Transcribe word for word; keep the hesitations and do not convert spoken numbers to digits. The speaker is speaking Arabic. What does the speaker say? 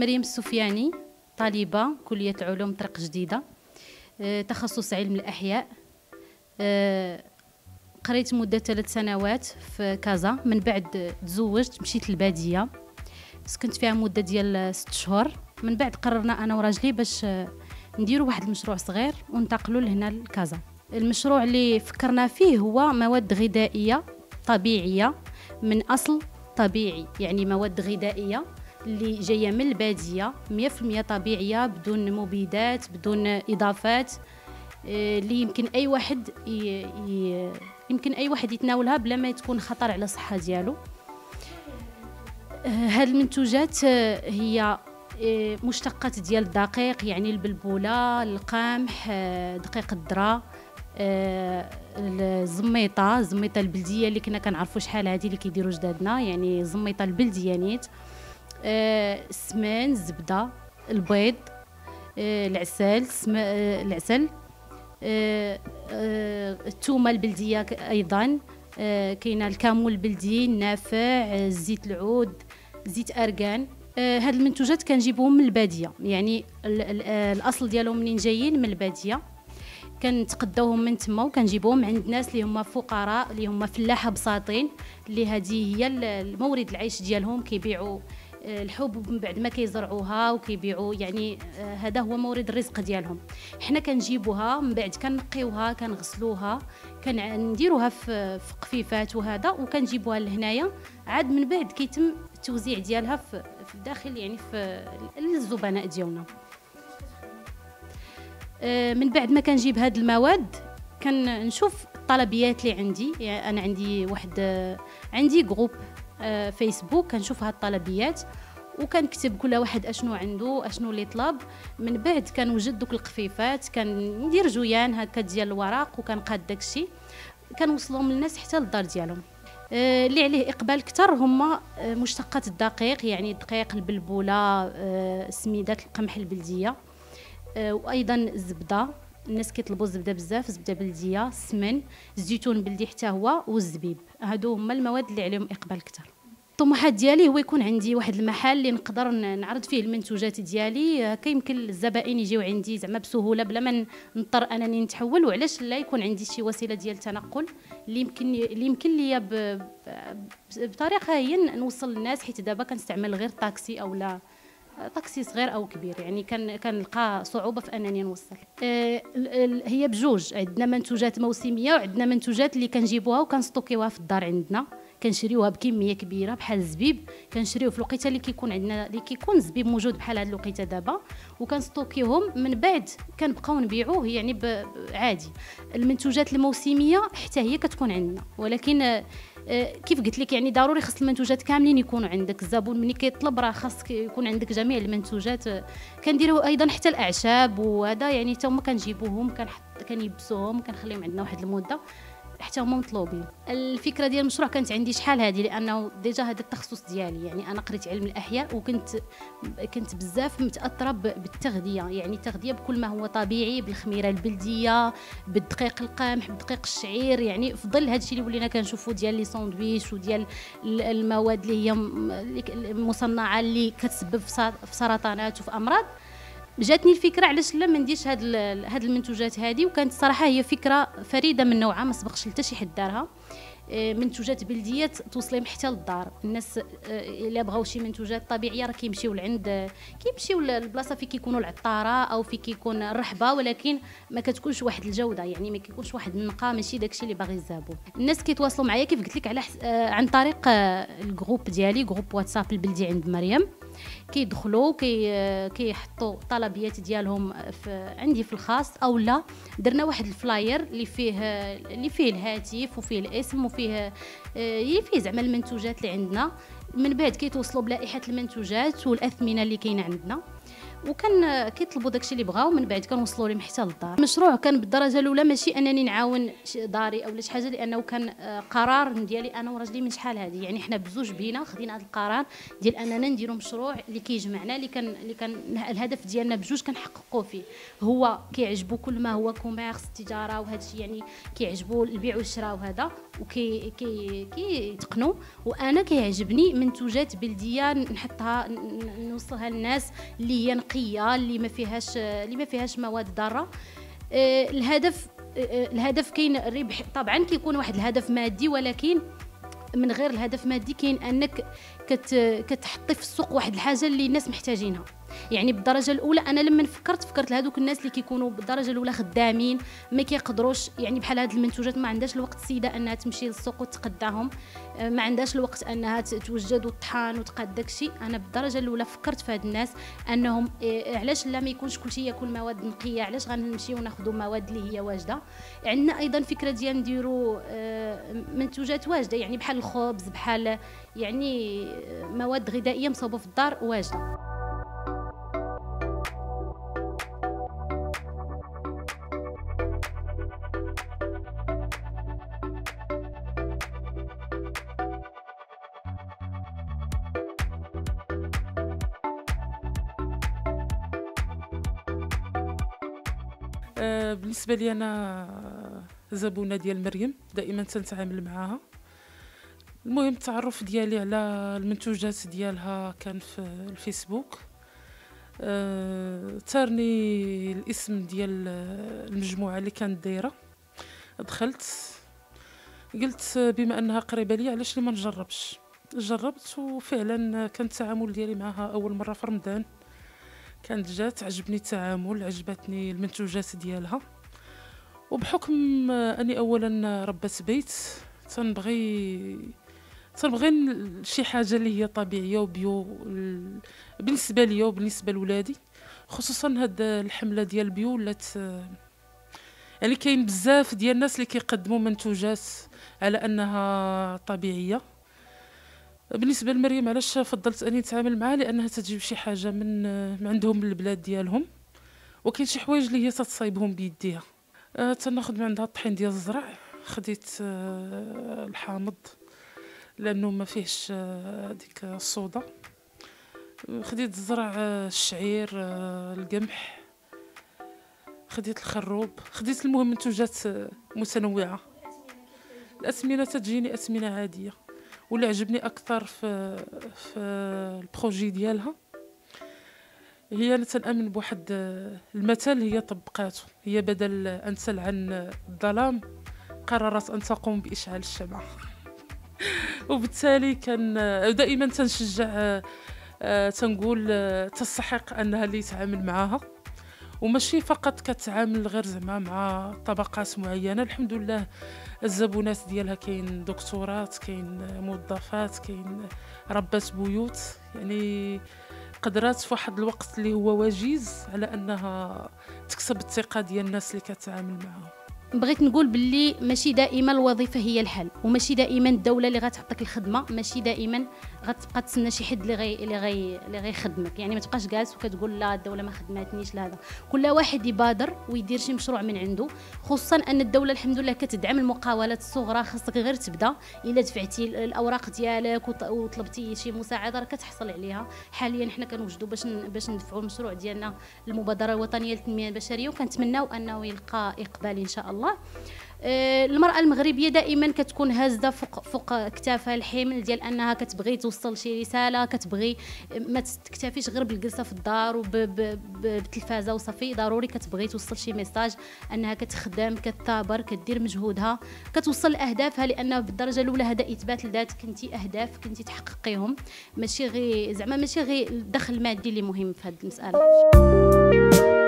مريم السفياني، طالبة كلية علوم طريق جديدة، تخصص علم الأحياء. قريت مدة ثلاث سنوات في كازا، من بعد تزوجت مشيت للبادية، سكنت فيها مدة ديال ست شهور. من بعد قررنا أنا وراجلي باش نديروا واحد المشروع صغير وننتقلوا لهنا لكازا. المشروع اللي فكرنا فيه هو مواد غذائية طبيعية من أصل طبيعي، يعني مواد غذائية اللي جاية من البادية مية بالمية طبيعية، بدون مبيدات بدون إضافات، اللي يمكن أي واحد يمكن أي واحد يتناولها بلا ما تكون خطر على الصحة ديالو. هاد المنتوجات هي مشتقات ديال الدقيق، يعني البلبولة، القمح، دقيق الذرة، الزميطة الزميطة البلدية اللي كنا كنعرفوا شحال هادي اللي كيديروا جدادنا، يعني الزميطة البلدية نيت، السمان، الزبدة، البيض، العسل العسل التومة البلدية، أيضا كاينه الكامو البلدي، النافع، زيت العود، زيت أرغان. هاد المنتوجات كنجيبوهم من البادية، يعني الأصل ديالهم منين جايين من البادية، كنتقداوهم من تما وكنجيبوهم عند الناس اللي هما فقراء، اللي هما فلاحة بساطين، اللي هذه هي المورد العيش ديالهم، كيبيعوا الحبوب من بعد ما كيزرعوها وكيبيعوا، يعني هذا هو مورد الرزق ديالهم. حنا كنجيبوها من بعد كنقيوها، كنغسلوها، كنديروها في قفيفات وهذا، وكنجيبوها لهنايا، عاد من بعد كيتم التوزيع ديالها في الداخل، يعني في الزبناء ديالنا. من بعد ما كنجيب هاد المواد كنشوف الطلبيات اللي عندي، يعني انا عندي واحد عندي جروب فيسبوك كنشوف هاد الطلبيات وكنكتب كل واحد اشنو عنده، اشنو اللي طلب. من بعد كنوجد دوك القفيفات، كندير جويان هكا ديال الوراق وكنقاد داكشي، كنوصلهم للناس حتى للدار ديالهم. اللي عليه اقبال كتر هما مشتقات الدقيق، يعني الدقيق، البلبوله، سميدات القمح البلديه، وايضا الزبده، الناس كيطلبوا الزبده بزاف، زبده بلديه، السمن، الزيتون بلدي حتى هو، والزبيب. هادو هما المواد اللي عليهم اقبال كتر. الطموحات ديالي هو يكون عندي واحد المحل اللي نقدر نعرض فيه المنتوجات ديالي، هكا يمكن الزبائن يجيو عندي زعما بسهوله بلا ما نضطر انني نتحول. وعلاش لا يكون عندي شي وسيله ديال التنقل اللي يمكن اللي يمكن ليا بطريقه هي نوصل للناس، حيت دابا كنستعمل غير طاكسي او لا طاكسي صغير او كبير، يعني كان كنلقى صعوبه في انني نوصل. أه هي بجوج، عندنا منتوجات موسميه وعندنا منتوجات اللي كنجيبوها وكنستوكيوها في الدار عندنا، كنشريوها بكميه كبيره بحال الزبيب، كنشريوه في الوقيته اللي كيكون عندنا اللي كيكون الزبيب موجود بحال هاد الوقيته دابا، وكنستوكيوهم من بعد كنبقاو نبيعوه، يعني عادي. المنتوجات الموسميه حتى هي كتكون عندنا، ولكن كيف قلت لك يعني ضروري خص المنتوجات كاملين يكونوا عندك، الزبون ملي كيطلب راه خاص يكون عندك جميع المنتوجات. كنديروا ايضا حتى الاعشاب وهذا، يعني حتى هما كنجيبوهم كنحط كنيبسوهم كنخليهم عندنا واحد المده حتى هما مطلوبين. الفكره ديال المشروع كانت عندي شحال هذه، لانه ديجا هذا التخصص ديالي، يعني انا قريت علم الاحياء وكنت كنت بزاف متاثره بالتغذيه، يعني التغذيه بكل ما هو طبيعي، بالخميره البلديه، بالدقيق القمح، بدقيق الشعير، يعني في ظل هذا الشيء اللي ولينا كنشوفوا ديال لي ساندويتش وديال المواد اللي هي المصنعه اللي كتسبب في سرطانات وفي امراض. جاتني الفكره علاش لا ما نديرش هاد هاد المنتوجات هادي، وكانت صراحه هي فكره فريده من نوعها، ما سبقش لتا شي حد دارها. منتوجات بلديه توصلهم حتى للدار، الناس الا بغاو شي منتوجات طبيعيه راه كيمشيو لعند كيمشيو للبلاصه فين كيكونوا العطاره او فين كيكون الرحبه، ولكن ما كتكونش واحد الجوده، يعني ما كيكونش واحد النقاء، ماشي داكشي اللي باغي الزبون. الناس كيتواصلوا معايا كيف قلت لك على حس... عن طريق الجروب ديالي، جروب واتساب البلدي عند مريم، كيدخلوا كي كيحطوا طلبيات ديالهم في عندي في الخاص، او لا درنا واحد الفلاير اللي فيه اللي فيه الهاتف وفيه الاسم وفيه اللي فيه زعما المنتوجات اللي عندنا. من بعد كيتوصلوا بلائحه المنتوجات والاثمنه اللي كاينه عندنا، وكان كيطلبوا داكشي اللي بغاو، من بعد كنوصلوا لهم حتى للدار. المشروع كان بالدرجه الاولى ماشي انني نعاون داري اولا شي حاجه، لانه كان قرار ديالي انا وراجلي من شحال هذه، يعني حنا بزوج بينا خدينا هذا القرار ديال اننا نديروا مشروع اللي كيجمعنا، اللي كان اللي كان الهدف ديالنا بجوج كنحققوا فيه. هو كيعجبو كل ما هو كوميرس التجاره وهذا الشيء، يعني كيعجبو البيع والشراء وهذا، وكي كي كيتقنوا، وانا كيعجبني منتوجات بلديه نحطها نوصلها للناس اللي هي نقيه، اللي ما فيهاش اللي ما فيهاش مواد ضاره. أه الهدف أه الهدف كاين الربح طبعا، كيكون واحد الهدف مادي، ولكن من غير الهدف مادي كاين انك كت كتحطي في السوق واحد الحاجه اللي الناس محتاجينها. يعني بالدرجه الاولى انا لما فكرت فكرت لهذوك الناس اللي كيكونوا بالدرجه الاولى خدامين ما كيقدروش، يعني بحال هاد المنتوجات ما عندهاش الوقت السيده انها تمشي للسوق وتقداهم، ما عندهاش الوقت انها توجد وتطحن وتقاد داكشي. انا بالدرجه الاولى فكرت في هاد الناس انهم إيه علاش لا ما يكونش كلشي ياكل مواد نقيه، علاش غنمشيو ناخذوا مواد اللي هي واجده. عندنا ايضا فكره ديال نديروا منتوجات واجده، يعني بحال الخبز، بحال يعني مواد غذائيه مصوبه في الدار واجده. بالنسبه لي انا زبونه ديال مريم دائما تنتعامل معاها. المهم التعرف ديالي على المنتوجات ديالها كان في الفيسبوك، أه تارني الاسم ديال المجموعه اللي كانت دايره. دخلت قلت بما انها قريبه لي علاش لي ما نجربش، جربت وفعلا كان التعامل ديالي معها. اول مره في رمضان كانت جات، عجبني التعامل، عجبتني المنتوجات ديالها، وبحكم اني اولا ربات بيت تنبغي تنبغي شي حاجه اللي هي طبيعيه وبيو بالنسبه ليا وبالنسبه لولادي، خصوصا هاد الحمله ديال بيو ولات يعني كاين بزاف ديال الناس اللي كيقدموا منتوجات على انها طبيعيه. بالنسبه لمريم علاش فضلت اني نتعامل معها، لانها تجيب شي حاجه من عندهم من البلاد ديالهم، وكاين شي حوايج اللي هي تصايبهم بيديها. أه تناخذ من عندها الطحين ديال الزرع، خديت أه الحامض لانه ما فيهش هذيك أه الصودا، خديت الزرع، أه الشعير، أه القمح، خديت الخروب، خديت المهم منتوجات متنوعه. الاسمنه تجيني اسمنه عاديه، واللي عجبني اكثر في في البروجي ديالها هي انا تنامن بواحد المثل هي طبقاته، هي بدل ان تلعن الظلام قررت ان تقوم باشعال الشمعة. وبالتالي كان دائما تنشجع تنقول تستحق انها اللي يتعامل معاها، وماشي فقط كتعامل غير زعما مع طبقات معينه. الحمد لله الزبونات ديالها كاين دكتورات، كاين موظفات، كاين ربات بيوت، يعني قدرات في واحد الوقت اللي هو وجيز على انها تكسب الثقه ديال الناس اللي كتعامل معاهم. بغيت نقول باللي ماشي دائما الوظيفه هي الحل، وماشي دائما الدوله اللي غتعطيك الخدمه، ماشي دائما غتبقى تسنى شي حد اللي غي اللي غي اللي غيخدمك. يعني ما تبقاش جالس وكتقول لا الدوله ما خدماتنيش لهذا. كل واحد يبادر ويدير شي مشروع من عنده، خصوصا ان الدوله الحمد لله كتدعم المقاولات الصغرى. خاصك غير تبدا، الا دفعتي الاوراق ديالك وطلبتي شي مساعده راه كتحصل عليها. حاليا حنا كنوجدوا باش باش ندفعوا المشروع ديالنا المبادره الوطنيه للتنميه البشريه، وكنتمناو انه يلقى اقبال ان شاء الله. المرأة المغربية دائما كتكون هازة فوق فوق كتافها الحمل ديال انها كتبغي توصل شي رسالة، كتبغي ما تكتفيش غير بالجلسة في الدار وبالتلفازة وصافي، ضروري كتبغي توصل شي ميساج انها كتخدم، كتثابر، كدير مجهودها، كتوصل لاهدافها. لان بالدرجة الاولى هذا اثبات لذاتك، انت اهداف كنتي تحققيهم، ماشي غير زعما ماشي غير الدخل المادي اللي مهم في هذه المسألة.